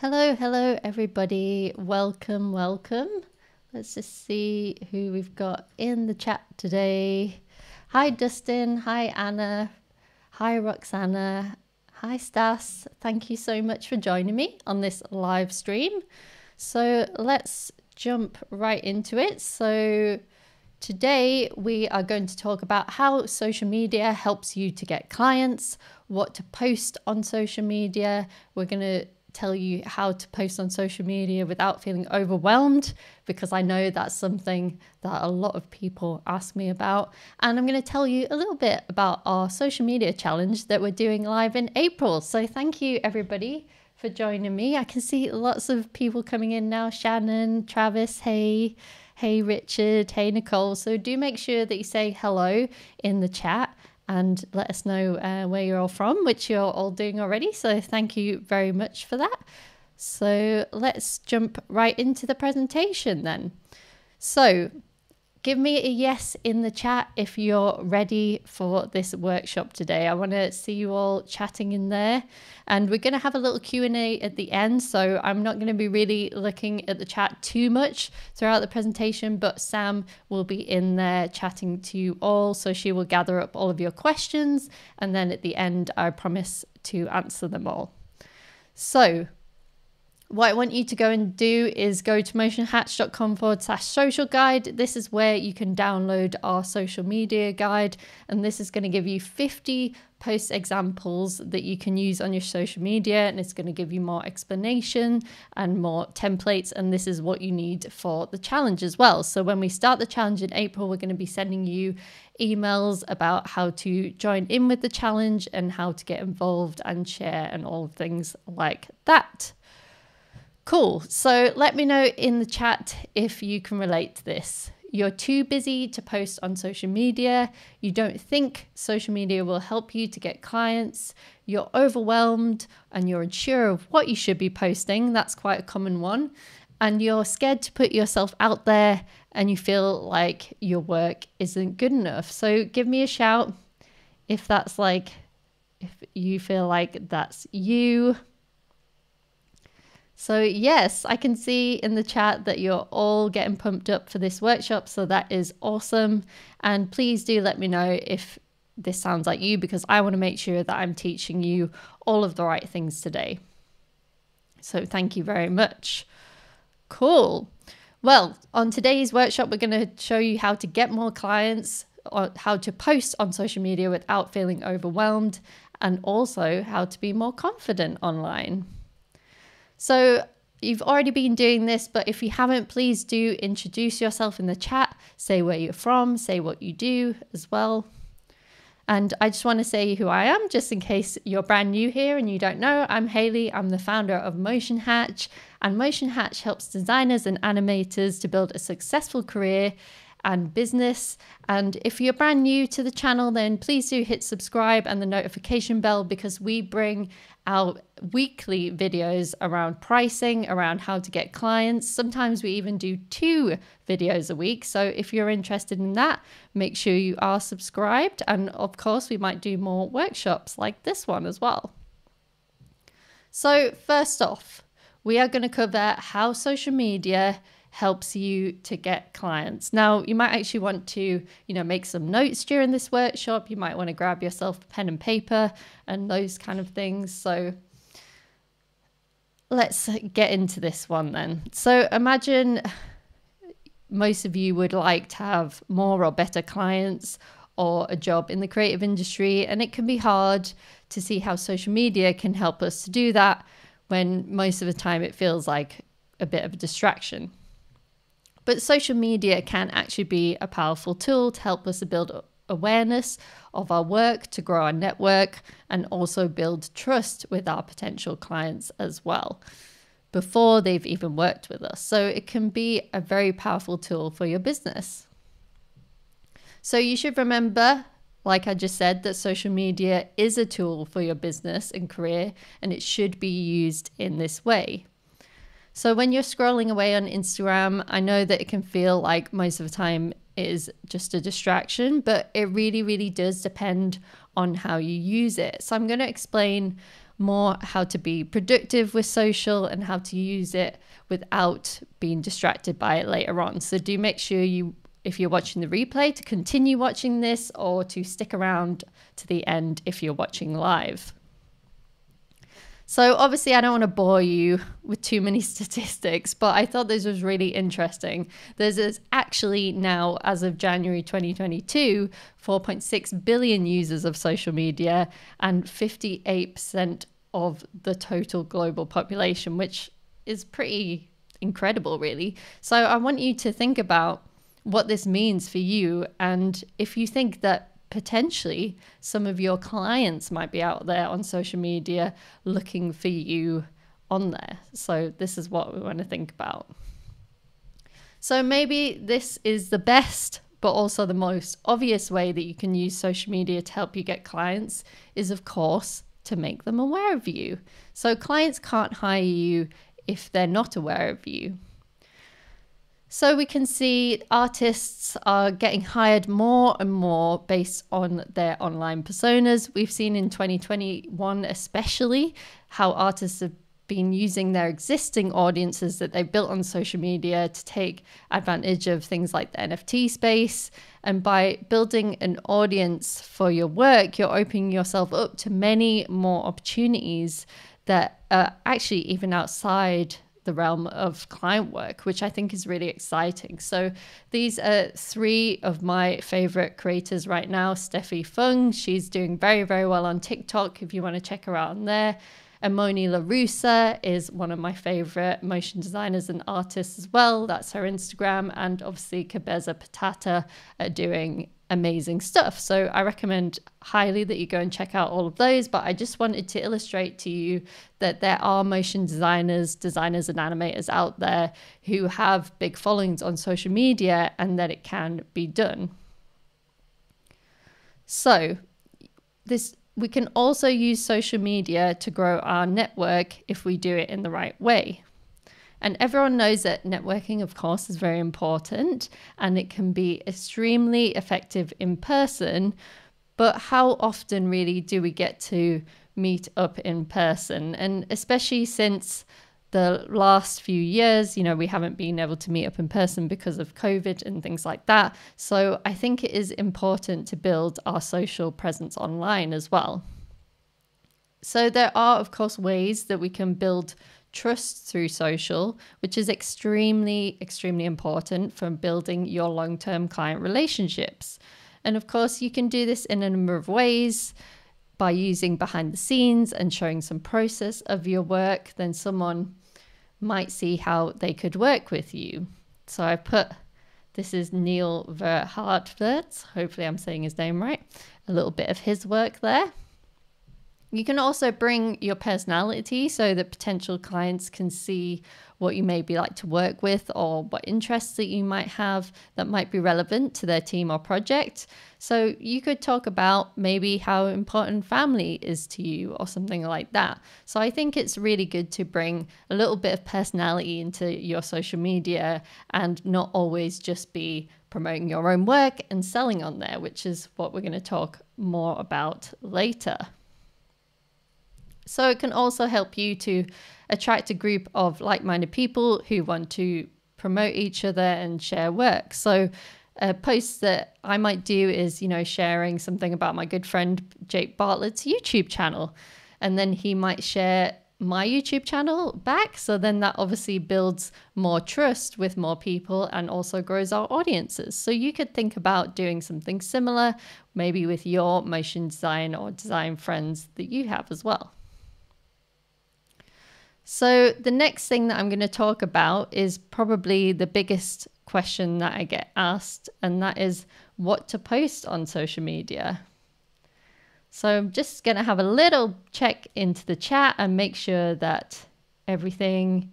Hello everybody, welcome. Let's just see who we've got in the chat today. Hi Dustin, hi Anna, hi Roxana, hi Stas. Thank you so much for joining me on this live stream. So let's jump right into it. So today we are going to talk about how social media helps you to get clients, what to post on social media. We're going to tell you how to post on social media without feeling overwhelmed, because I know that's something that a lot of people ask me about. And I'm going to tell you a little bit about our social media challenge that we're doing live in April. So thank you everybody for joining me. I can see lots of people coming in now. Shannon, Travis, hey Richard, hey Nicole. So do make sure that you say hello in the chat and let us know where you're all from, which you're all doing already. So thank you very much for that. So let's jump right into the presentation then. So give me a yes in the chat if you're ready for this workshop today. I want to see you all chatting in there. And we're going to have a little Q&A at the end, so I'm not going to be really looking at the chat too much throughout the presentation, but Sam will be in there chatting to you all, so she will gather up all of your questions, and then at the end I promise to answer them all. So what I want you to go and do is go to motionhatch.com/social guide. This is where you can download our social media guide, and this is going to give you 50 post examples that you can use on your social media, and it's going to give you more explanation and more templates, and this is what you need for the challenge as well. So when we start the challenge in April, we're going to be sending you emails about how to join in with the challenge and how to get involved and share and all things like that. Cool. So let me know in the chat if you can relate to this. You're too busy to post on social media. You don't think social media will help you to get clients. You're overwhelmed and you're unsure of what you should be posting. That's quite a common one. And you're scared to put yourself out there and you feel like your work isn't good enough. So give me a shout if that's like, if you feel like that's you. So yes, I can see in the chat that you're all getting pumped up for this workshop, so that is awesome. And please do let me know if this sounds like you, because I want to make sure that I'm teaching you all of the right things today. So thank you very much. Cool. Well, on today's workshop, we're going to show you how to get more clients, or how to post on social media without feeling overwhelmed, and also how to be more confident online. So you've already been doing this, but if you haven't, please do introduce yourself in the chat, say where you're from, say what you do as well. And I just want to say who I am, just in case you're brand new here and you don't know. I'm Hayley, I'm the founder of Motion Hatch, and Motion Hatch helps designers and animators to build a successful career and business. And if you're brand new to the channel, then please do hit subscribe and the notification bell, because we bring out weekly videos around pricing, around how to get clients. Sometimes we even do 2 videos a week. So if you're interested in that, make sure you are subscribed. And of course, we might do more workshops like this one as well. So first off, we are going to cover how social media helps you to get clients. Now, you might actually want to, you know, make some notes during this workshop. You might want to grab yourself a pen and paper and those kind of things. So let's get into this one then. So imagine most of you would like to have more or better clients, or a job in the creative industry, and it can be hard to see how social media can help us to do that when most of the time it feels like a bit of a distraction. But social media can actually be a powerful tool to help us to build awareness of our work, to grow our network, and also build trust with our potential clients as well, before they've even worked with us. So it can be a very powerful tool for your business. So you should remember, like I just said, that social media is a tool for your business and career, and it should be used in this way. So when you're scrolling away on Instagram, I know that it can feel like most of the time it is just a distraction, but it really, really does depend on how you use it. So I'm going to explain more how to be productive with social and how to use it without being distracted by it later on. So do make sure you, if you're watching the replay, to continue watching this or to stick around to the end if you're watching live. So obviously I don't want to bore you with too many statistics, but I thought this was really interesting. There's actually now, as of January 2022, 4.6 billion users of social media and 58% of the total global population, which is pretty incredible, really. So I want you to think about what this means for you, and if you think that potentially some of your clients might be out there on social media looking for you on there. So this is what we want to think about. So maybe this is the best but also the most obvious way that you can use social media to help you get clients is, of course, to make them aware of you. So clients can't hire you if they're not aware of you. So we can see artists are getting hired more and more based on their online personas. We've seen in 2021 especially how artists have been using their existing audiences that they've built on social media to take advantage of things like the NFT space. And by building an audience for your work, you're opening yourself up to many more opportunities that are actually even outside the realm of client work, which I think is really exciting. So these are three of my favorite creators right now. Steffi Fung, she's doing very, very well on TikTok if you want to check her out on there. Emoni LaRussa is one of my favorite motion designers and artists as well. That's her Instagram. And obviously Cabeza Patata are doing amazing stuff. So I recommend highly that you go and check out all of those, but I just wanted to illustrate to you that there are motion designers and animators out there who have big followings on social media and that it can be done. So we can also use social media to grow our network if we do it in the right way. And everyone knows that networking, of course, is very important and it can be extremely effective in person. But how often really do we get to meet up in person? And especially since the last few years, you know, we haven't been able to meet up in person because of COVID and things like that. So I think it is important to build our social presence online as well. So there are, of course, ways that we can build trust through social, which is extremely, extremely important for building your long-term client relationships. And of course, you can do this in a number of ways by using behind the scenes and showing some process of your work. Then someone might see how they could work with you. So I put, this is Neil Verhardt, hopefully I'm saying his name right, a little bit of his work there. You can also bring your personality so that potential clients can see what you maybe like to work with or what interests that you might have that might be relevant to their team or project. So you could talk about maybe how important family is to you or something like that. So I think it's really good to bring a little bit of personality into your social media and not always just be promoting your own work and selling on there, which is what we're going to talk more about later. So it can also help you to attract a group of like-minded people who want to promote each other and share work. So a post that I might do is, you know, sharing something about my good friend Jake Bartlett's YouTube channel. And then he might share my YouTube channel back. So then that obviously builds more trust with more people and also grows our audiences. So you could think about doing something similar, maybe with your motion design or design friends that you have as well. So the next thing that I'm going to talk about is probably the biggest question that I get asked, and that is what to post on social media. So I'm just going to have a little check into the chat and make sure that everything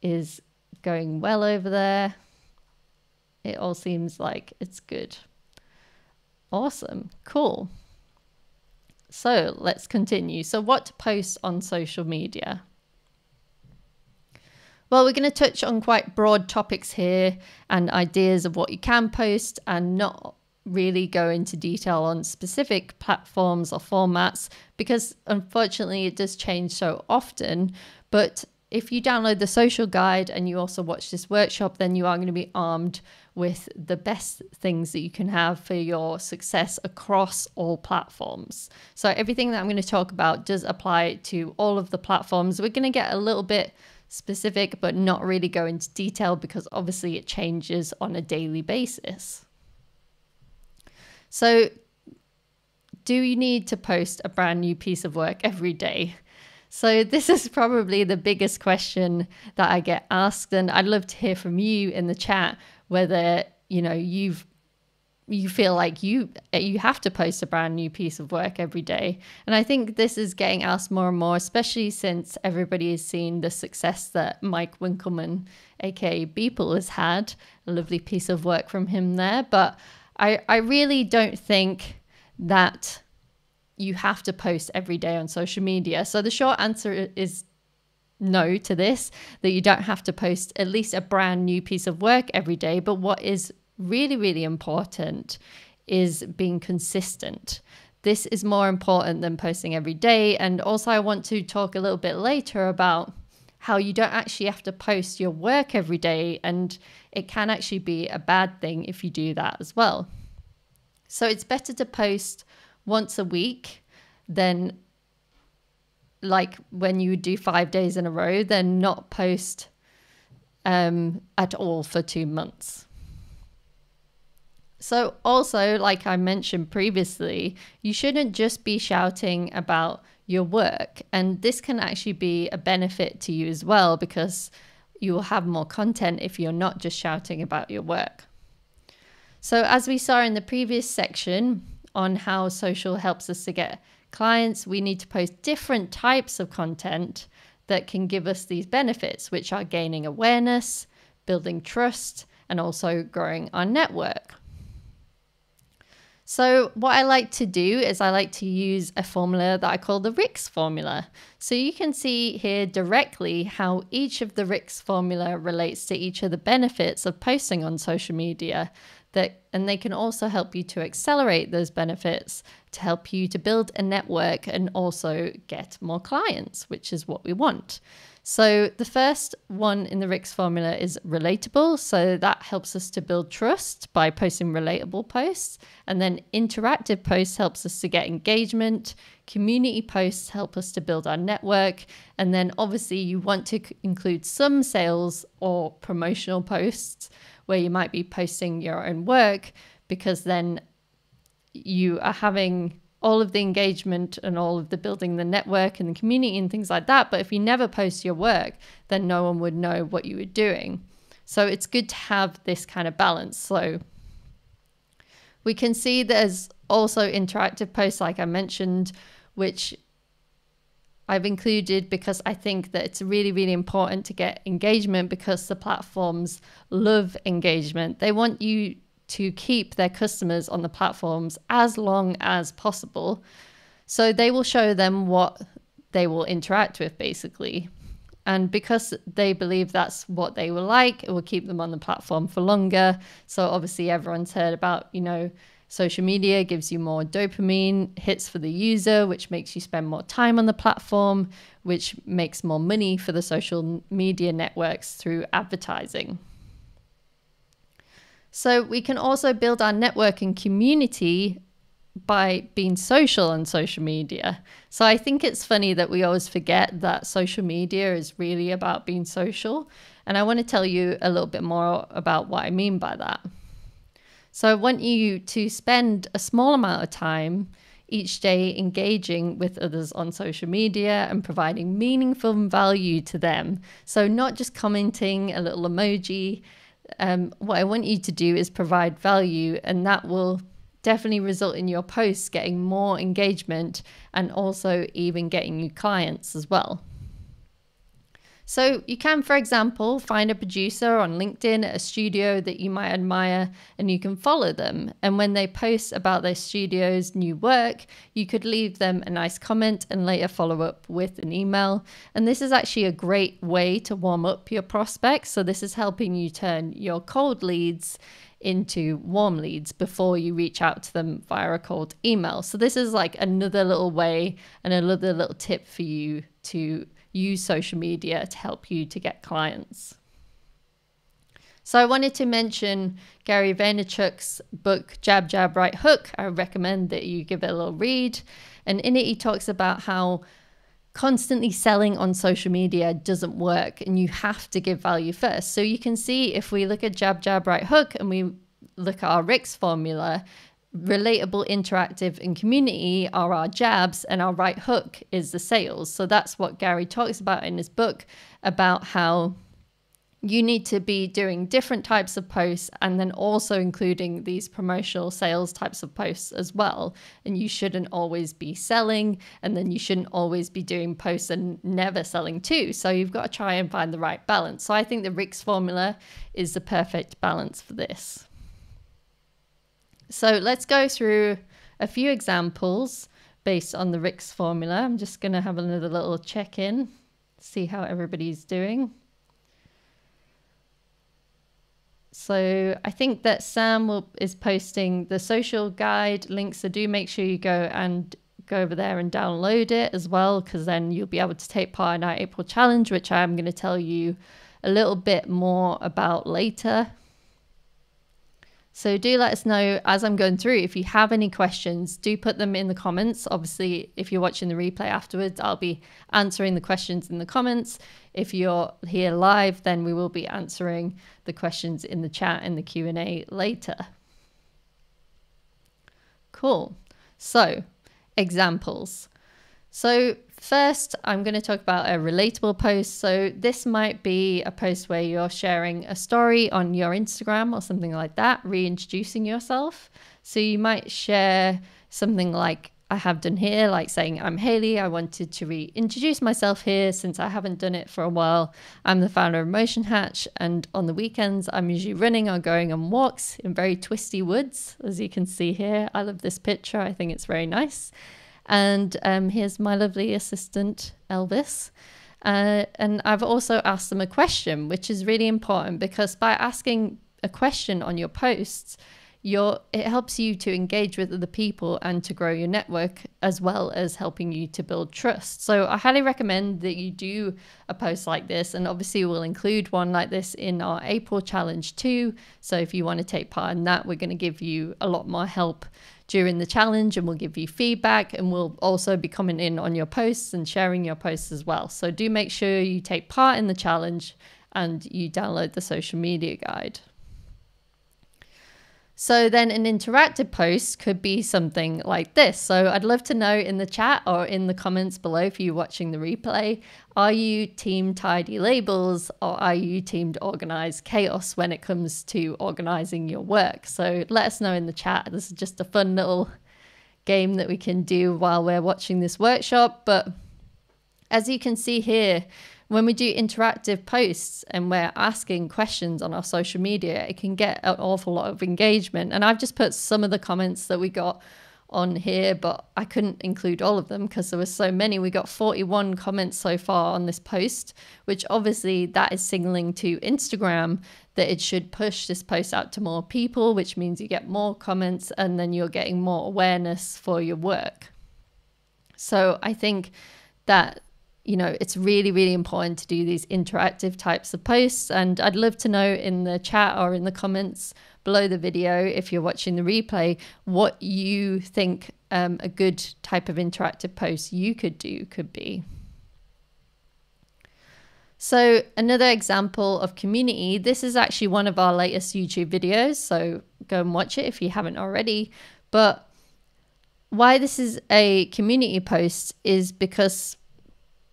is going well over there. It all seems like it's good. Awesome. Cool. So let's continue. So what to post on social media? Well, we're going to touch on quite broad topics here and ideas of what you can post and not really go into detail on specific platforms or formats, because unfortunately it does change so often. But if you download the social guide and you also watch this workshop, then you are going to be armed with the best things that you can have for your success across all platforms. So everything that I'm going to talk about does apply to all of the platforms. We're going to get a little bit specific, but not really go into detail, because obviously it changes on a daily basis. So do you need to post a brand new piece of work every day? So this is probably the biggest question that I get asked, and I'd love to hear from you in the chat whether, you know, you feel like you have to post a brand new piece of work every day. And I think this is getting asked more and more, especially since everybody has seen the success that Mike Winkelman, aka Beeple, has had. A lovely piece of work from him there. But I really don't think that you have to post every day on social media. So the short answer is no to this, that you don't have to post at least a brand new piece of work every day. But what is really, really important is being consistent. This is more important than posting every day. And also I want to talk a little bit later about how you don't actually have to post your work every day, and it can actually be a bad thing if you do that as well. So it's better to post once a week than, like, when you do 5 days in a row, than not post at all for 2 months. So also, like I mentioned previously, you shouldn't just be shouting about your work, and this can actually be a benefit to you as well, because you will have more content if you're not just shouting about your work. So as we saw in the previous section on how social helps us to get clients, we need to post different types of content that can give us these benefits, which are gaining awareness, building trust, and also growing our network. So what I like to do is I like to use a formula that I call the RICS formula. So you can see here directly how each of the RICS formula relates to each of the benefits of posting on social media, and they can also help you to accelerate those benefits to help you to build a network and also get more clients, which is what we want. So the first one in the RICS formula is relatable. So that helps us to build trust by posting relatable posts. And then interactive posts helps us to get engagement. Community posts help us to build our network. And then obviously you want to include some sales or promotional posts where you might be posting your own work, because then you are having all of the engagement and all of the building the network and the community and things like that. But if you never post your work, then no one would know what you were doing. So it's good to have this kind of balance. So we can see there's also interactive posts, like I mentioned, which I've included because I think that it's really, really important to get engagement, because the platforms love engagement. They want you to keep their customers on the platforms as long as possible. So they will show them what they will interact with, basically. And because they believe that's what they will like, it will keep them on the platform for longer. So obviously everyone's heard about, you know, social media gives you more dopamine hits for the user, which makes you spend more time on the platform, which makes more money for the social media networks through advertising. So we can also build our network and community by being social on social media. So I think it's funny that we always forget that social media is really about being social. And I want to tell you a little bit more about what I mean by that. So I want you to spend a small amount of time each day engaging with others on social media and providing meaningful value to them. So not just commenting a little emoji. What I want you to do is provide value, and that will definitely result in your posts getting more engagement and also even getting you clients as well. So you can, for example, find a producer on LinkedIn at a studio that you might admire, and you can follow them. And when they post about their studio's new work, you could leave them a nice comment and later follow up with an email. And this is actually a great way to warm up your prospects. So this is helping you turn your cold leads into warm leads before you reach out to them via a cold email. So this is like another little way and another little tip for you to use social media to help you to get clients. So I wanted to mention Gary Vaynerchuk's book, Jab, Jab, Right Hook. I recommend that you give it a little read. And in it, he talks about how constantly selling on social media doesn't work and you have to give value first. So you can see if we look at Jab, Jab, Right Hook and we look at our RICS formula, relatable, interactive and community are our jabs and our right hook is the sales. So that's what Gary talks about in his book about how you need to be doing different types of posts and then also including these promotional sales types of posts as well. And you shouldn't always be selling, and then you shouldn't always be doing posts and never selling too. So you've got to try and find the right balance. So I think the RICS formula is the perfect balance for this. So let's go through a few examples based on the RICS formula. I'm just going to have another little check-in, see how everybody's doing. So I think that Sam is posting the social guide link, so do make sure you go over there and download it as well, because then you'll be able to take part in our April challenge, which I'm going to tell you a little bit more about later. So do let us know as I'm going through. If you have any questions, do put them in the comments. Obviously, if you're watching the replay afterwards, I'll be answering the questions in the comments. If you're here live, then we will be answering the questions in the chat and the Q&A later. Cool. So, examples. So first, I'm going to talk about a relatable post. So this might be a post where you're sharing a story on your Instagram or something like that, reintroducing yourself. So you might share something like I have done here, like saying, I'm Hayley. I wanted to reintroduce myself here since I haven't done it for a while. I'm the founder of Motion Hatch, and on the weekends, I'm usually running or going on walks in very twisty woods, as you can see here. I love this picture. I think it's very nice. And here's my lovely assistant, Elvis. And I've also asked them a question, which is really important because by asking a question on your posts, it helps you to engage with other people and to grow your network, as well as helping you to build trust. So I highly recommend that you do a post like this, and obviously we'll include one like this in our April challenge too. So if you want to take part in that, we're going to give you a lot more help during the challenge, and we'll give you feedback, and we'll also be commenting on your posts and sharing your posts as well. So do make sure you take part in the challenge and you download the social media guide. So then an interactive post could be something like this. So I'd love to know in the chat or in the comments below if you're watching the replay, are you team tidy labels or are you team organized chaos when it comes to organizing your work? So let us know in the chat. This is just a fun little game that we can do while we're watching this workshop. But as you can see here, when we do interactive posts and we're asking questions on our social media, it can get an awful lot of engagement. And I've just put some of the comments that we got on here, but I couldn't include all of them because there were so many. We got 41 comments so far on this post, which obviously that is signaling to Instagram that it should push this post out to more people, which means you get more comments and then you're getting more awareness for your work. So I think that it's really, really important to do these interactive types of posts. And I'd love to know in the chat or in the comments below the video, if you're watching the replay, what you think a good type of interactive post you could do could be. So another example of community, this is actually one of our latest YouTube videos. So go and watch it if you haven't already. But why this is a community post is because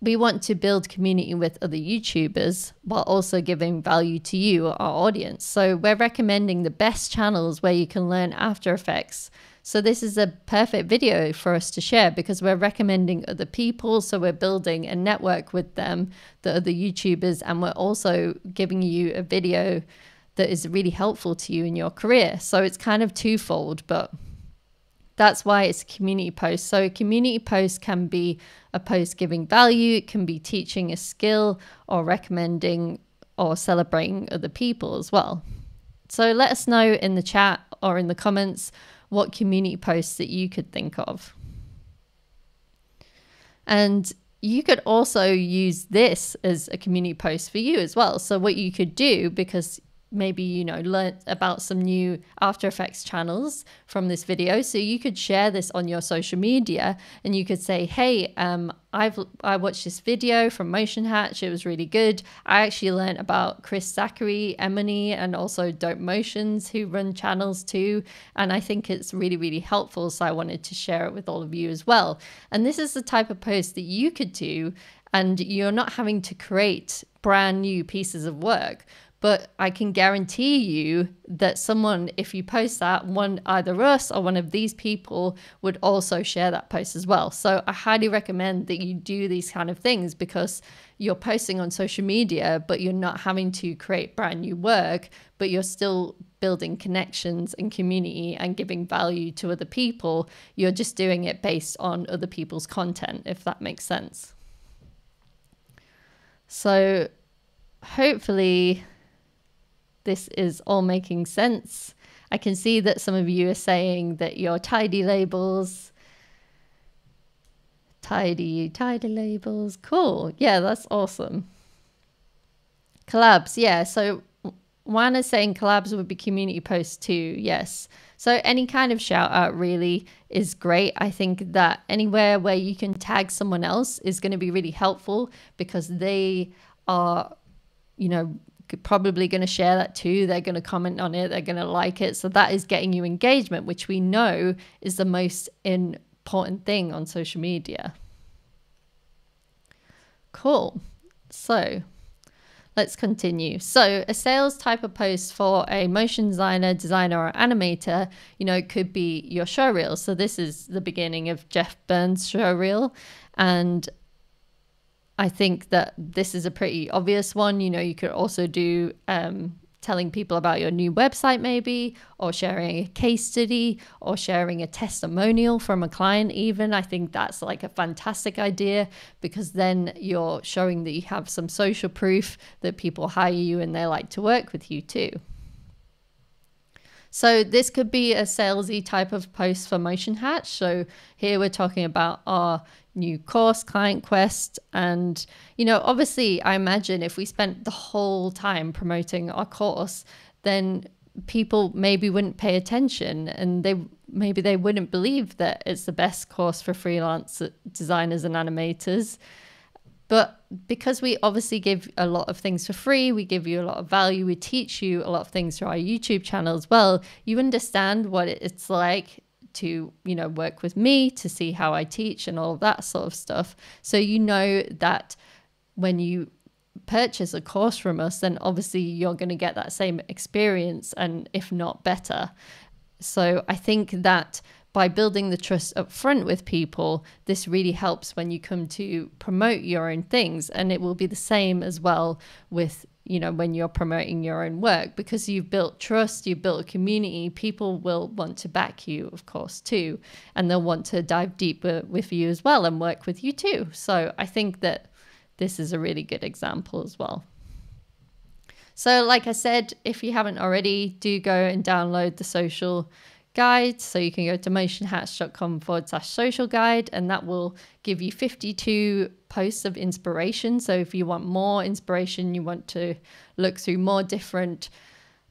we want to build community with other YouTubers while also giving value to you, our audience. So we're recommending the best channels where you can learn After Effects. So this is a perfect video for us to share because we're recommending other people. So we're building a network with them, the other YouTubers, and we're also giving you a video that is really helpful to you in your career. So it's kind of twofold, but that's why it's a community post. So a community post can be a post giving value. It can be teaching a skill or recommending or celebrating other people as well. So let us know in the chat or in the comments what community posts that you could think of. And you could also use this as a community post for you as well. So what you could do, because maybe, you know, learn about some new After Effects channels from this video. So you could share this on your social media and you could say, hey, I watched this video from Motion Hatch. It was really good. I actually learned about Chris Zachary, Emoni, and also Dope Motions, who run channels too. And I think it's really, really helpful. So I wanted to share it with all of you as well. And this is the type of post that you could do, and you're not having to create brand new pieces of work. But I can guarantee you that someone, if you post that, one, either us or one of these people would also share that post as well. So I highly recommend that you do these kind of things because you're posting on social media, but you're not having to create brand new work, but you're still building connections and community and giving value to other people. You're just doing it based on other people's content, if that makes sense. So hopefully this is all making sense. I can see that some of you are saying that your tidy labels, tidy labels, cool. Yeah, that's awesome. Collabs, yeah. So Juana's saying collabs would be community posts too, yes. So any kind of shout out really is great. I think that anywhere where you can tag someone else is going to be really helpful because they are, you know, probably going to share that too. They're going to comment on it. They're going to like it. So that is getting you engagement, which we know is the most important thing on social media. Cool. So let's continue. So a sales type of post for a motion designer, or animator, you know, it could be your showreel. So this is the beginning of Jeff Burns' showreel, and I think that this is a pretty obvious one. You know, you could also do telling people about your new website maybe, or sharing a case study, or sharing a testimonial from a client even. I think that's like a fantastic idea because then you're showing that you have some social proof that people hire you and they like to work with you too. So this could be a salesy type of post for Motion Hatch. So here we're talking about our new course, Client Quest. And, you know, obviously I imagine if we spent the whole time promoting our course, then people maybe wouldn't pay attention, and maybe they wouldn't believe that it's the best course for freelance designers and animators. But because we obviously give a lot of things for free, we give you a lot of value, we teach you a lot of things through our YouTube channel as well, you understand what it's like to, you know, work with me, to see how I teach and all of that sort of stuff. So you know that when you purchase a course from us, then obviously you're going to get that same experience, and if not better. So I think that by building the trust up front with people, this really helps when you come to promote your own things. And it will be the same as well with, you know, when you're promoting your own work, because you've built trust, you've built a community, people will want to back you, of course, too. And they'll want to dive deeper with you as well and work with you too. So I think that this is a really good example as well. So like I said, if you haven't already, do go and download the social guide. So you can go to motionhatch.com/social guide, and that will give you 52 posts of inspiration. So if you want more inspiration, you want to look through more different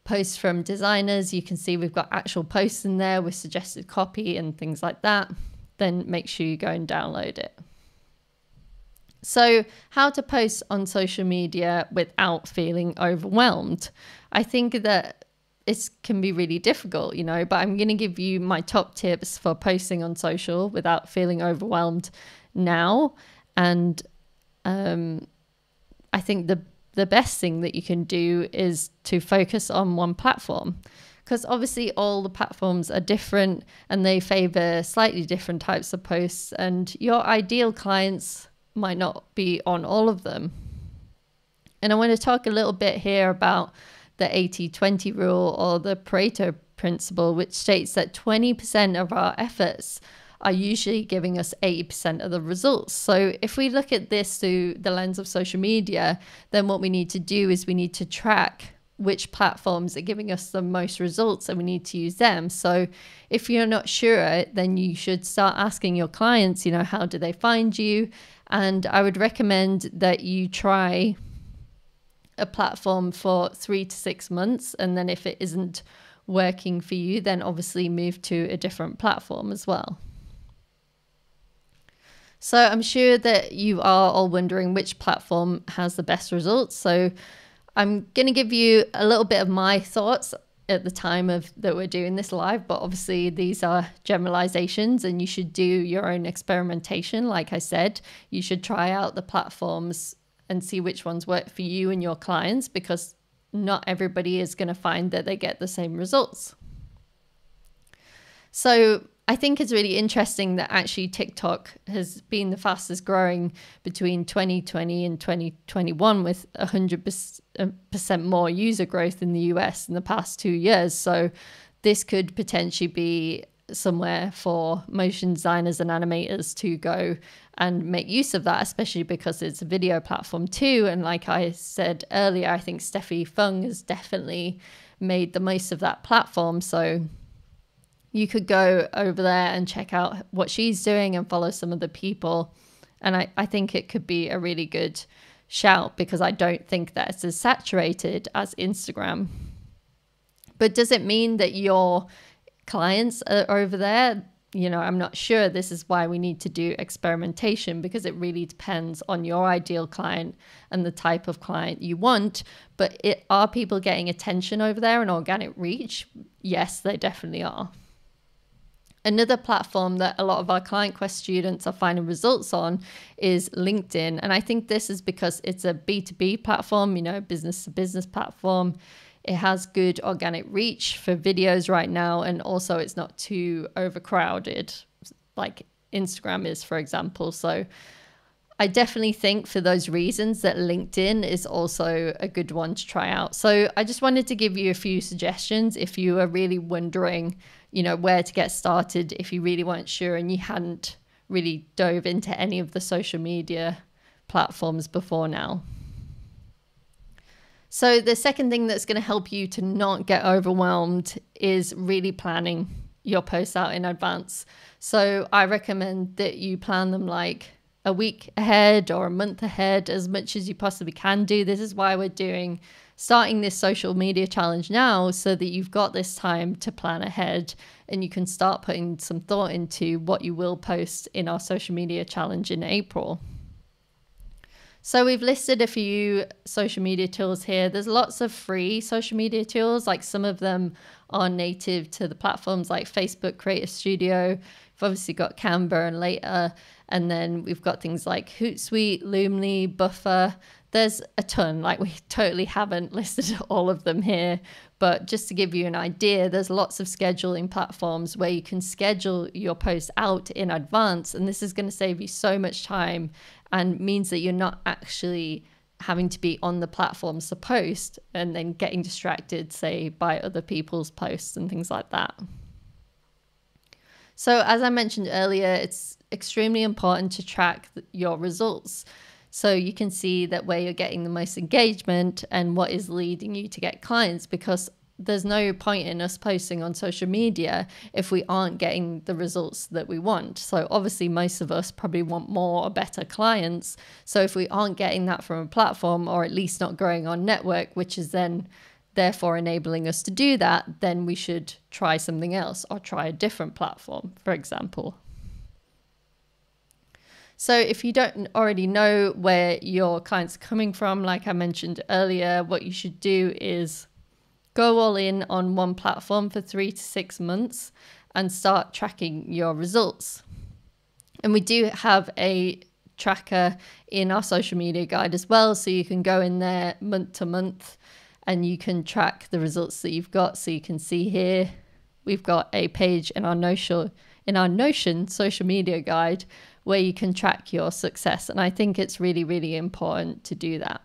posts from designers, you can see we've got actual posts in there with suggested copy and things like that, then make sure you go and download it. So how to post on social media without feeling overwhelmed. I think that it can be really difficult, you know, but I'm going to give you my top tips for posting on social without feeling overwhelmed now. And I think the best thing that you can do is to focus on one platform. because obviously all the platforms are different and they favor slightly different types of posts, and your ideal clients might not be on all of them. And I want to talk a little bit here about the 80-20 rule, or the Pareto Principle, which states that 20% of our efforts are usually giving us 80% of the results. So if we look at this through the lens of social media, then what we need to do is we need to track which platforms are giving us the most results, and we need to use them. So if you're not sure, then you should start asking your clients, you know, how do they find you? And I would recommend that you try a platform for 3 to 6 months, and then if it isn't working for you, then obviously move to a different platform as well. So I'm sure that you are all wondering which platform has the best results. So I'm going to give you a little bit of my thoughts at the time of that we're doing this live, but obviously these are generalizations and you should do your own experimentation. Like I said, you should try out the platforms and see which ones work for you and your clients, because not everybody is going to find that they get the same results. So I think it's really interesting that actually TikTok has been the fastest growing between 2020 and 2021, with 100% more user growth in the US in the past 2 years. So this could potentially be somewhere for motion designers and animators to go and make use of that, especially because it's a video platform too. And like I said earlier, I think Steffi Fung has definitely made the most of that platform. So you could go over there and check out what she's doing and follow some of the people. And I think it could be a really good shout, because I don't think that it's as saturated as Instagram. But does it mean that your clients are over there? You know, I'm not sure. This is why we need to do experimentation, because it really depends on your ideal client and the type of client you want. But are people getting attention over there and organic reach? Yes, they definitely are. Another platform that a lot of our Client Quest students are finding results on is LinkedIn. And I think this is because it's a B2B platform, you know, business to business platform. It has good organic reach for videos right now, and also it's not too overcrowded like Instagram is, for example. So I definitely think for those reasons that LinkedIn is also a good one to try out. So I just wanted to give you a few suggestions if you are really wondering, you know, where to get started, if you really weren't sure and you hadn't really dove into any of the social media platforms before now. So the second thing that's going to help you to not get overwhelmed is really planning your posts out in advance. So I recommend that you plan them like a week ahead or a month ahead, as much as you possibly can do. This is why we're starting this social media challenge now, so that you've got this time to plan ahead and you can start putting some thought into what you will post in our social media challenge in April. So we've listed a few social media tools here. There's lots of free social media tools, like some of them are native to the platforms like Facebook Creator Studio. We've obviously got Canva and Later, and then we've got things like Hootsuite, Loomly, Buffer. There's a ton, like we totally haven't listed all of them here, but just to give you an idea, there's lots of scheduling platforms where you can schedule your posts out in advance, and this is going to save you so much time and means that you're not actually having to be on the platforms to post and then getting distracted, say, by other people's posts and things like that. So as I mentioned earlier, it's extremely important to track your results, so you can see that where you're getting the most engagement and what is leading you to get clients, because there's no point in us posting on social media if we aren't getting the results that we want. So obviously most of us probably want more or better clients. So if we aren't getting that from a platform, or at least not growing our network, which is then therefore enabling us to do that, then we should try something else or try a different platform, for example. So if you don't already know where your clients are coming from, like I mentioned earlier, what you should do is go all in on one platform for 3 to 6 months and start tracking your results. And we do have a tracker in our social media guide as well, so you can go in there month to month and you can track the results that you've got. So you can see here, we've got a page in our Notion social media guide where you can track your success. And I think it's really, really important to do that.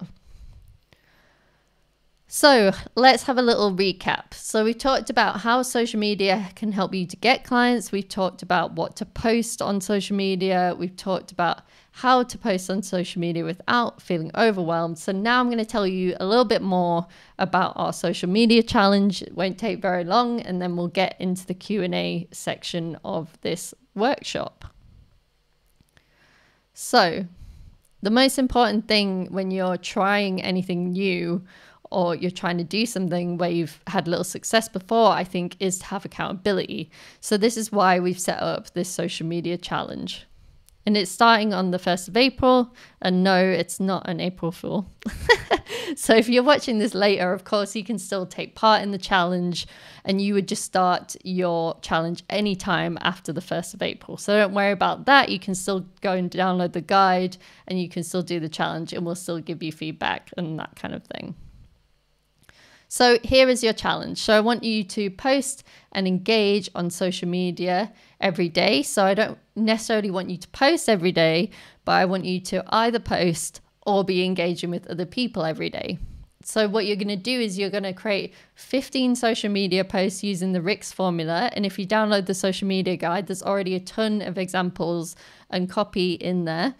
So let's have a little recap. So we talked about how social media can help you to get clients. We've talked about what to post on social media. We've talked about how to post on social media without feeling overwhelmed. So now I'm going to tell you a little bit more about our social media challenge. It won't take very long, and then we'll get into the Q&A section of this workshop. So the most important thing when you're trying anything new, or you're trying to do something where you've had little success before, I think, is to have accountability. So this is why we've set up this social media challenge. And it's starting on the 1st of April. And no, it's not an April Fool. So if you're watching this later, of course, you can still take part in the challenge, and you would just start your challenge anytime after the 1st of April. So don't worry about that. You can still go and download the guide, and you can still do the challenge, and we'll still give you feedback and that kind of thing. So here is your challenge. So I want you to post and engage on social media every day. So I don't necessarily want you to post every day, but I want you to either post or be engaging with other people every day. So what you're going to do is you're going to create 15 social media posts using the RICS formula. And if you download the social media guide, there's already a ton of examples and copy in there.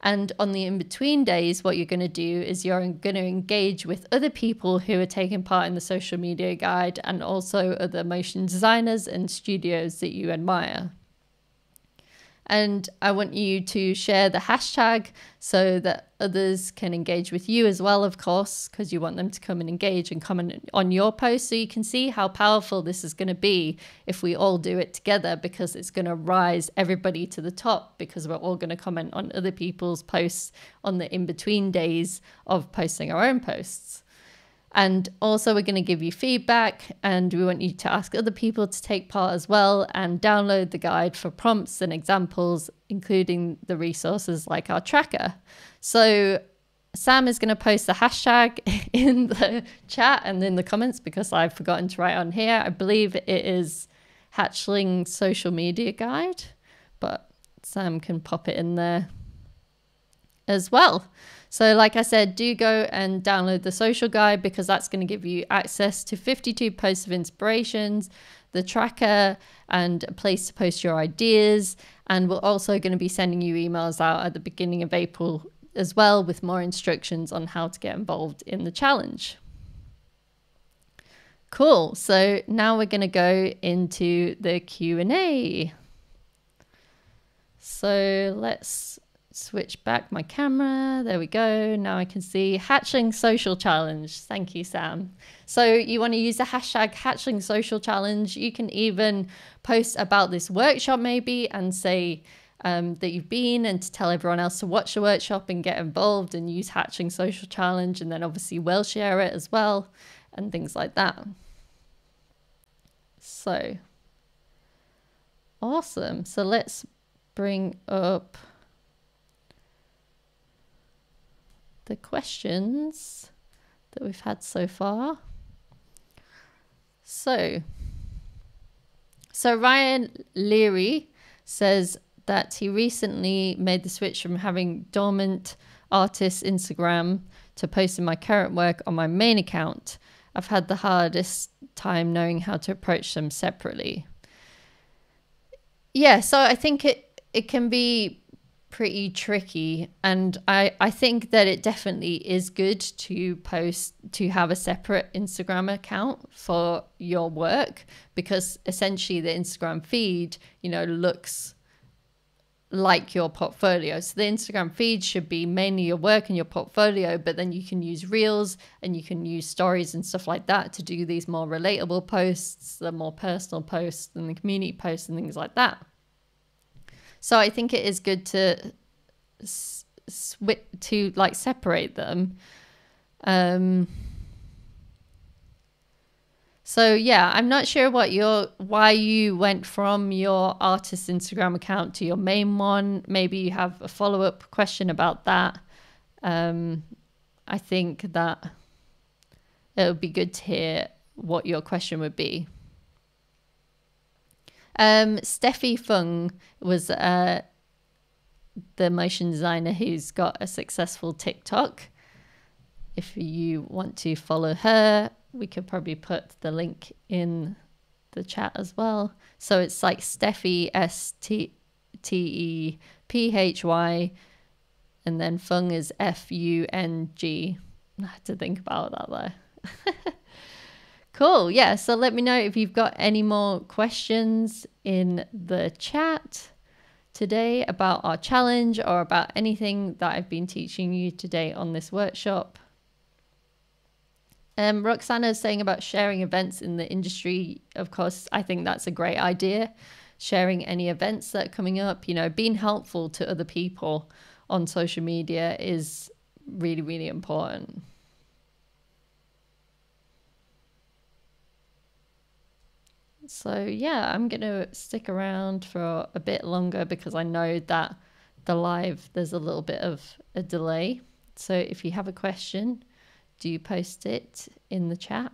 And on the in-between days, what you're going to do is you're going to engage with other people who are taking part in the social media guide, and also other motion designers and studios that you admire. And I want you to share the hashtag so that others can engage with you as well, of course, because you want them to come and engage and comment on your post. So you can see how powerful this is going to be if we all do it together, because it's going to rise everybody to the top, because we're all going to comment on other people's posts on the in-between days of posting our own posts. And also we're going to give you feedback, and we want you to ask other people to take part as well, and download the guide for prompts and examples, including the resources like our tracker. So Sam is going to post the hashtag in the chat and in the comments, because I've forgotten to write on here. I believe it is Hatchling Social Media Guide, but Sam can pop it in there as well. So like I said, do go and download the social guide, because that's going to give you access to 52 posts of inspirations, the tracker, and a place to post your ideas. And we're also going to be sending you emails out at the beginning of April as well, with more instructions on how to get involved in the challenge. Cool. So now we're going to go into the Q&A. So let's switch back my camera. There we go. Now I can see Hatchling Social Challenge. Thank you, Sam. So you want to use the hashtag Hatchling Social Challenge. You can even post about this workshop maybe, and say that you've been, and to tell everyone else to watch the workshop and get involved and use Hatchling Social Challenge. And then obviously we'll share it as well, and things like that. So awesome. So let's bring up the questions that we've had so far. So Ryan Leary says that he recently made the switch from having dormant artist Instagram to posting my current work on my main account. I've had the hardest time knowing how to approach them separately. Yeah, so I think it can be pretty tricky, and I think that it definitely is good to have a separate Instagram account for your work, because essentially the Instagram feed, you know, looks like your portfolio. So the Instagram feed should be mainly your work and your portfolio, but then you can use reels and you can use stories and stuff like that to do these more relatable posts, the more personal posts and the community posts and things like that. So I think it is good to like separate them. So yeah, I'm not sure why you went from your artist Instagram account to your main one. Maybe you have a follow-up question about that. I think that it would be good to hear what your question would be. Steffi Fung was the motion designer who's got a successful TikTok. If you want to follow her, we could probably put the link in the chat as well. So it's like Steffi, S-T-E-P-H-Y, and then Fung is F-U-N-G. I had to think about that there. Cool, yeah, so let me know if you've got any more questions in the chat today about our challenge or about anything that I've been teaching you today on this workshop. Roxana is saying about sharing events in the industry. Of course, I think that's a great idea, sharing any events that are coming up. You know, being helpful to other people on social media is really, really important. So yeah, I'm going to stick around for a bit longer because I know that the live, there's a little bit of a delay. So if you have a question, do post it in the chat.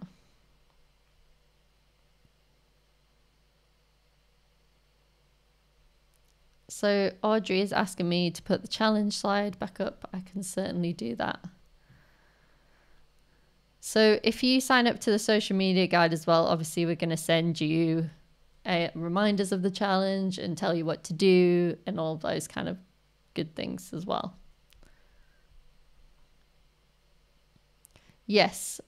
So Audrey is asking me to put the challenge slide back up. I can certainly do that. So if you sign up to the social media guide as well, obviously we're going to send you reminders of the challenge and tell you what to do and all those kind of good things as well. Yes,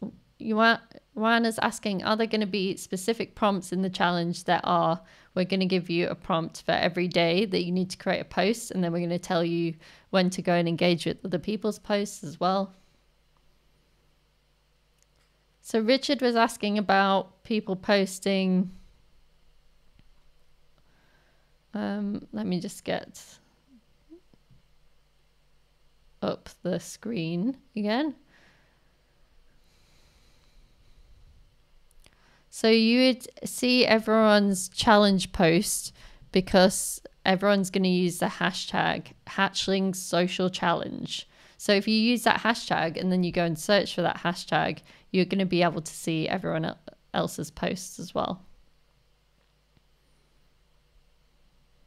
Juana's asking, are there going to be specific prompts in the challenge? That are, we're going to give you a prompt for every day that you need to create a post, and then we're going to tell you when to go and engage with other people's posts as well. So Richard was asking about people posting. Let me just get up the screen again. So you would see everyone's challenge post because everyone's going to use the hashtag Hatchling Social Challenge. So if you use that hashtag and then you go and search for that hashtag, you're going to be able to see everyone else's posts as well.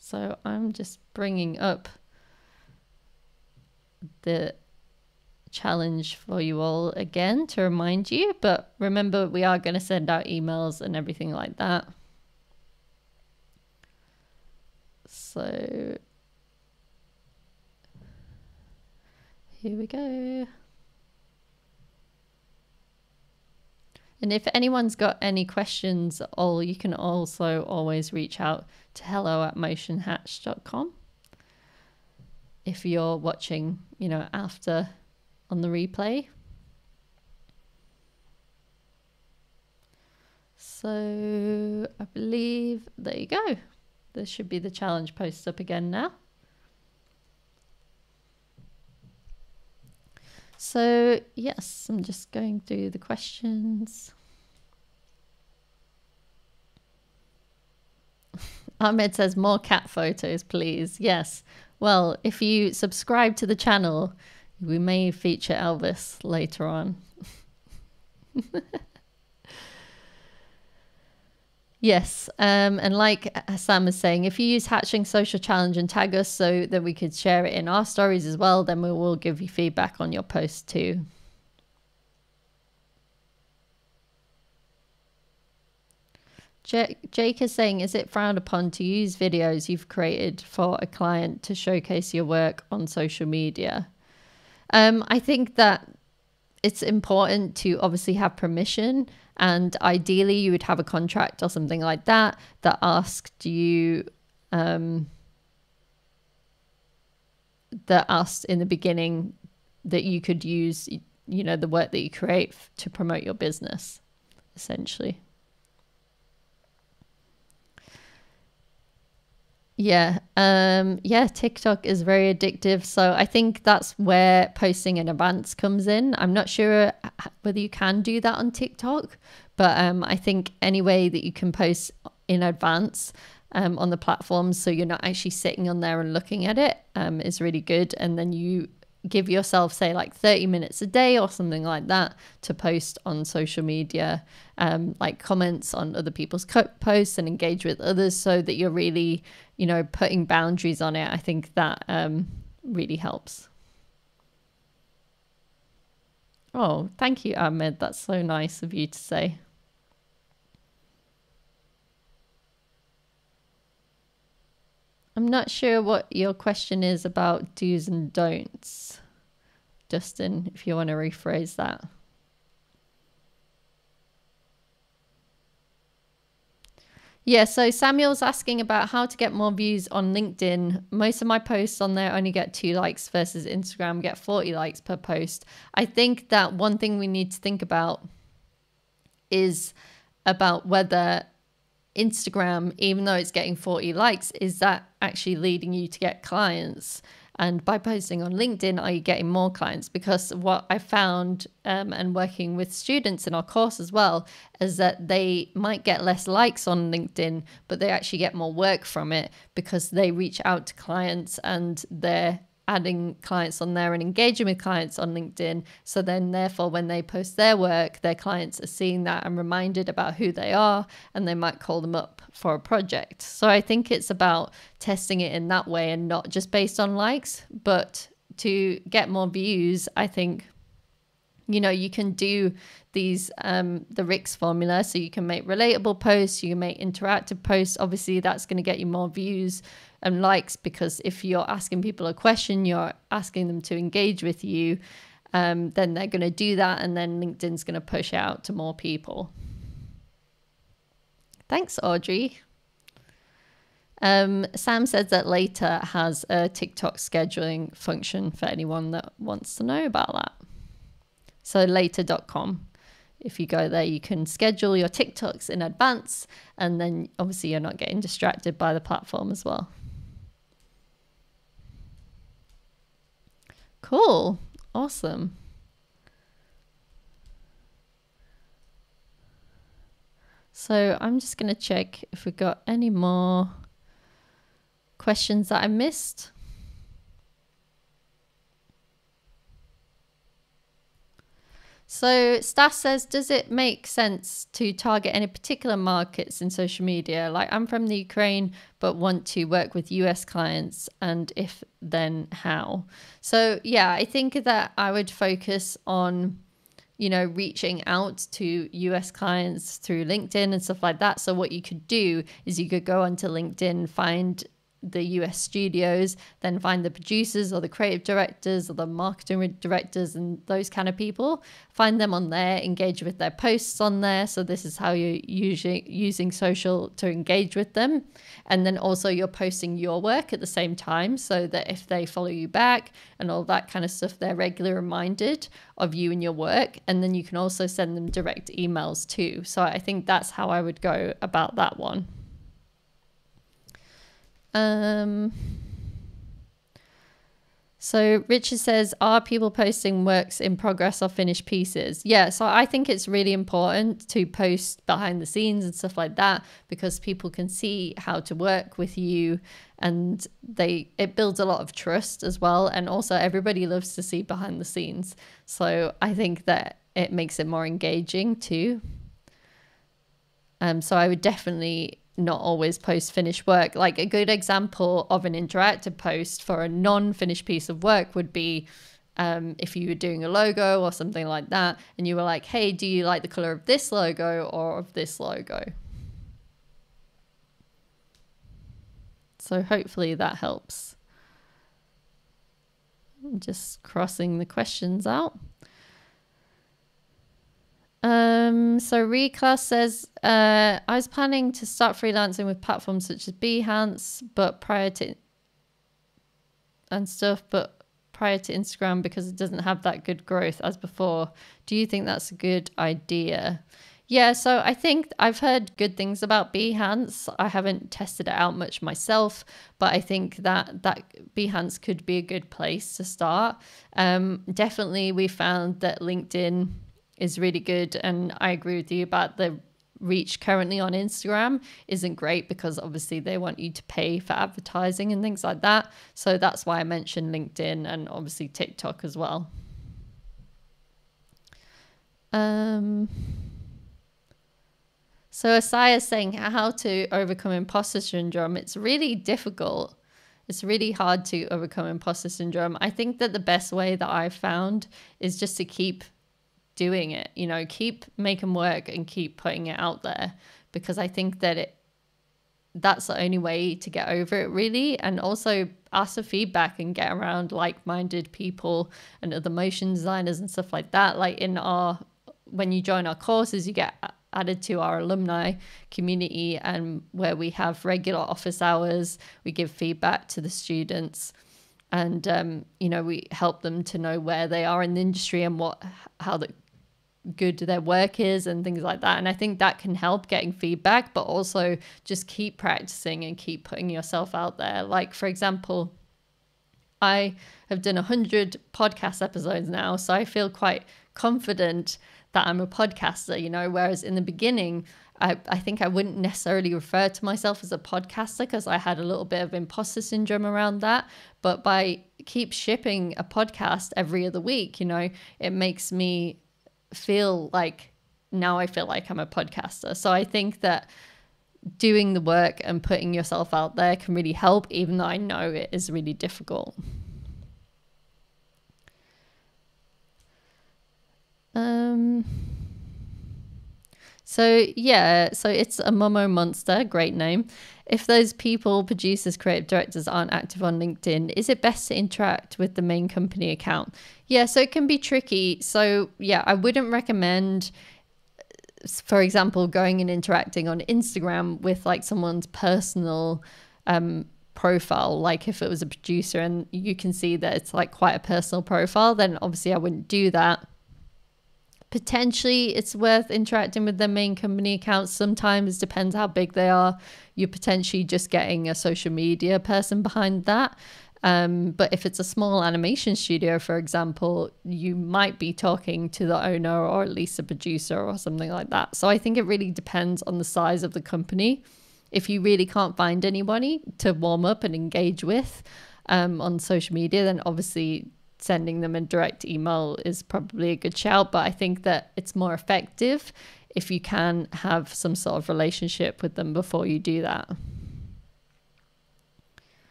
So I'm just bringing up the challenge for you all again to remind you. But remember, we are going to send out emails and everything like that. So here we go. And if anyone's got any questions at all, you can also always reach out to hello@motionhatch.com if you're watching, you know, after on the replay. So I believe, there you go. There should be the challenge posts up again now. So yes, I'm just going through the questions. Ahmed says more cat photos, please. Yes. Well, if you subscribe to the channel, we may feature Elvis later on. Yes, and like Sam is saying, if you use Hatchling Social Challenge and tag us so that we could share it in our stories as well, then we will give you feedback on your post too. Jake is saying, is it frowned upon to use videos you've created for a client to showcase your work on social media? I think that it's important to obviously have permission, and ideally you would have a contract or something like that that asked you, that asked in the beginning that you could use, you know, the work that you create to promote your business, essentially. Yeah. Yeah, TikTok is very addictive. So I think that's where posting in advance comes in. I'm not sure whether you can do that on TikTok, but I think any way that you can post in advance on the platform, so you're not actually sitting on there and looking at it, is really good. And then you give yourself, say, like 30 minutes a day or something like that to post on social media, like comments on other people's posts and engage with others, so that you're really, you know, putting boundaries on it. I think that really helps. Oh, thank you, Ahmed. That's so nice of you to say. I'm not sure what your question is about do's and don'ts, Justin, if you want to rephrase that. Yeah, so Samuel's asking about how to get more views on LinkedIn. Most of my posts on there only get 2 likes versus Instagram get 40 likes per post. I think that one thing we need to think about is about whether Instagram, even though it's getting 40 likes, is that actually leading you to get clients? And by posting on LinkedIn, are you getting more clients? Because what I found and working with students in our course as well, is that they might get less likes on LinkedIn, but they actually get more work from it because they reach out to clients and they're adding clients on there and engaging with clients on LinkedIn. So then therefore, when they post their work, their clients are seeing that and reminded about who they are, and they might call them up for a project. So I think it's about testing it in that way and not just based on likes, but to get more views. I think, you know, you can do these, the RICS formula. So you can make relatable posts, you can make interactive posts. Obviously that's going to get you more views and likes, because if you're asking people a question, you're asking them to engage with you, then they're going to do that, and then LinkedIn's going to push out to more people. Thanks, Audrey. Sam says that Later has a TikTok scheduling function for anyone that wants to know about that. So later.com. If you go there, you can schedule your TikToks in advance, and then obviously you're not getting distracted by the platform as well. Cool. Awesome. So I'm just going to check if we've got any more questions that I missed. So Stas says, does it make sense to target any particular markets in social media? Like, I'm from the Ukraine, but want to work with US clients, and if, then how? So yeah, I think that I would focus on, you know, reaching out to US clients through LinkedIn and stuff like that. So what you could do is you could go onto LinkedIn, find the US studios, then find the producers or the creative directors or the marketing directors and those kind of people, find them on there, engage with their posts on there. So this is how you're usually using social to engage with them. And then also you're posting your work at the same time, so that if they follow you back and all that kind of stuff, they're regularly reminded of you and your work. And then you can also send them direct emails too. So I think that's how I would go about that one. So Richard says, are people posting works in progress or finished pieces? Yeah, so I think it's really important to post behind the scenes and stuff like that, because people can see how to work with you, and it builds a lot of trust as well. And also everybody loves to see behind the scenes. So I think that it makes it more engaging too. So I would definitely not always post finished work. Like, a good example of an interactive post for a non-finished piece of work would be if you were doing a logo or something like that, and you were like, hey, do you like the color of this logo or of this logo? So hopefully that helps. I'm just crossing the questions out. So Reclass says, I was planning to start freelancing with platforms such as Behance, but prior to Instagram, because it doesn't have that good growth as before. Do you think that's a good idea? Yeah, so I think I've heard good things about Behance. I haven't tested it out much myself, but I think that Behance could be a good place to start. Definitely we found that LinkedIn is really good, and I agree with you about the reach currently on Instagram isn't great because obviously they want you to pay for advertising and things like that. So that's why I mentioned LinkedIn and obviously TikTok as well. So Asaya is saying how to overcome imposter syndrome. It's really difficult. It's really hard to overcome imposter syndrome. I think that the best way that I've found is just to keep doing it, you know, keep making work and keep putting it out there, because I think that that's the only way to get over it really. And also ask for feedback and get around like-minded people and other motion designers and stuff like that. Like when you join our courses, you get added to our alumni community, and where we have regular office hours, we give feedback to the students, and you know, we help them to know where they are in the industry and how good their work is and things like that. And I think that can help, getting feedback, but also just keep practicing and keep putting yourself out there. Like, for example, I have done 100 podcast episodes now, so I feel quite confident that I'm a podcaster, you know, whereas in the beginning, I think I wouldn't necessarily refer to myself as a podcaster because I had a little bit of imposter syndrome around that. But by keep shipping a podcast every other week, you know, it makes me feel like, now I feel like I'm a podcaster. So I think that doing the work and putting yourself out there can really help, even though I know it is really difficult. So yeah, so it's a Momo Monster, great name. If those people, producers, creative directors, aren't active on LinkedIn, is it best to interact with the main company account? Yeah, so it can be tricky. So yeah, I wouldn't recommend, for example, going and interacting on Instagram with like someone's personal profile. Like if it was a producer and you can see that it's like quite a personal profile, then obviously I wouldn't do that. Potentially it's worth interacting with their main company accounts. Sometimes depends how big they are. You're potentially just getting a social media person behind that. But if it's a small animation studio, for example, you might be talking to the owner or at least a producer or something like that. So I think it really depends on the size of the company. If you really can't find anybody to warm up and engage with on social media, then obviously sending them a direct email is probably a good shout, but I think that it's more effective if you can have some sort of relationship with them before you do that.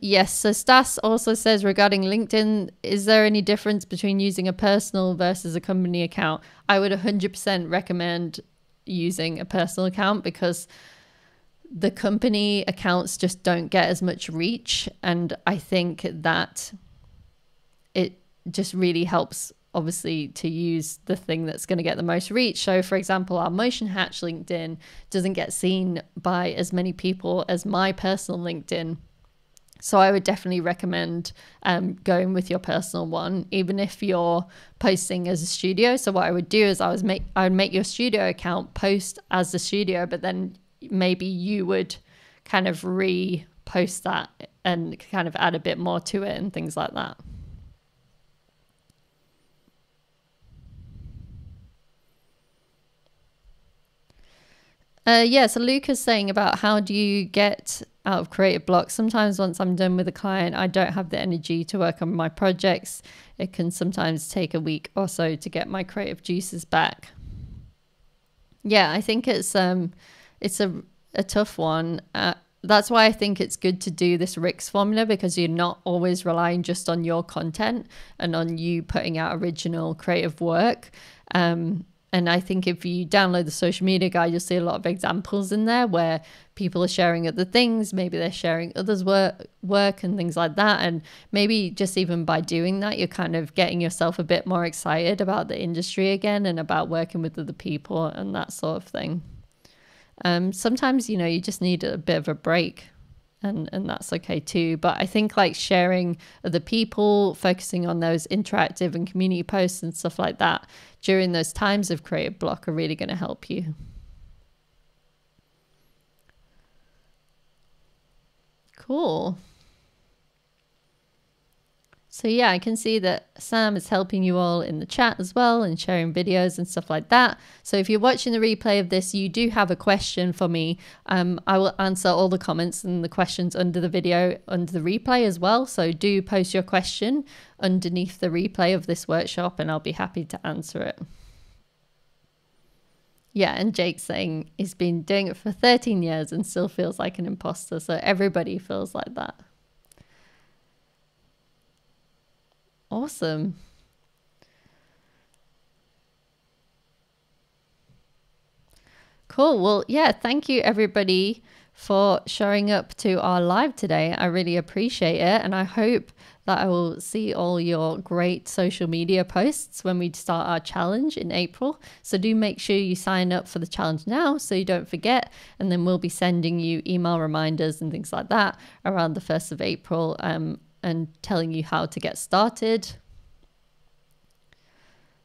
Yes, so Stas also says, regarding LinkedIn, is there any difference between using a personal versus a company account? I would 100% recommend using a personal account, because the company accounts just don't get as much reach, and I think that it just really helps obviously to use the thing that's going to get the most reach. So for example, our Motion Hatch LinkedIn doesn't get seen by as many people as my personal LinkedIn, so I would definitely recommend going with your personal one, even if you're posting as a studio. So what I would do is I would make your studio account, post as the studio, but then maybe you would kind of repost that and kind of add a bit more to it and things like that. Yeah, so Luke is saying about, how do you get out of creative blocks? Sometimes once I'm done with a client, I don't have the energy to work on my projects. It can sometimes take a week or so to get my creative juices back. Yeah, I think it's a tough one. That's why I think it's good to do this RICS formula, because you're not always relying just on your content and on you putting out original creative work. And I think if you download the social media guide, you'll see a lot of examples in there where people are sharing other things. Maybe they're sharing others' work and things like that. And maybe just even by doing that, you're kind of getting yourself a bit more excited about the industry again and about working with other people and that sort of thing. Sometimes, you know, you just need a bit of a break, and that's okay too. But I think like sharing other people, focusing on those interactive and community posts and stuff like that during those times of creative block are really going to help you. Cool. So yeah, I can see that Sam is helping you all in the chat as well and sharing videos and stuff like that. So if you're watching the replay of this, you do have a question for me. I will answer all the comments and the questions under the video, under the replay as well. So do post your question underneath the replay of this workshop and I'll be happy to answer it. Yeah, and Jake's saying he's been doing it for 13 years and still feels like an imposter. So everybody feels like that. Awesome. Cool. Well, yeah, thank you everybody for showing up to our live today. I really appreciate it. And I hope that I will see all your great social media posts when we start our challenge in April. So do make sure you sign up for the challenge now so you don't forget. And then we'll be sending you email reminders and things like that around the 1st of April. And telling you how to get started.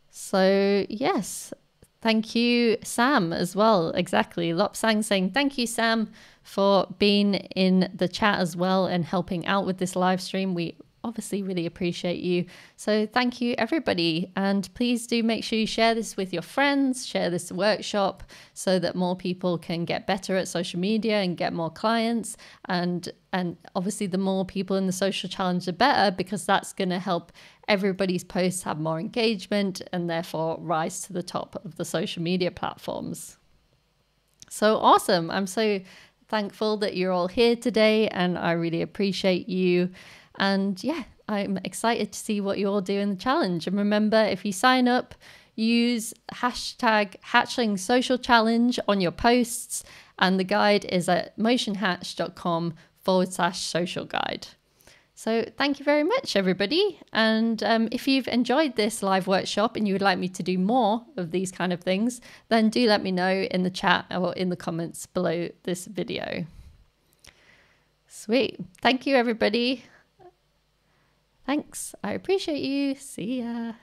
So yes, thank you, Sam, as well. Exactly, Lopsang saying, thank you, Sam, for being in the chat as well and helping out with this live stream. We obviously really appreciate you. So thank you, everybody. And please do make sure you share this with your friends, share this workshop so that more people can get better at social media and get more clients. And obviously the more people in the social challenge, the better, because that's going to help everybody's posts have more engagement and therefore rise to the top of the social media platforms. So awesome. I'm so thankful that you're all here today and I really appreciate you. And yeah, I'm excited to see what you all do in the challenge. And remember, if you sign up, use hashtag Hatchling Social Challenge on your posts. And the guide is at motionhatch.com/social guide. So thank you very much, everybody. And if you've enjoyed this live workshop and you would like me to do more of these kind of things, then do let me know in the chat or in the comments below this video. Sweet. Thank you, everybody. Thanks. I appreciate you. See ya.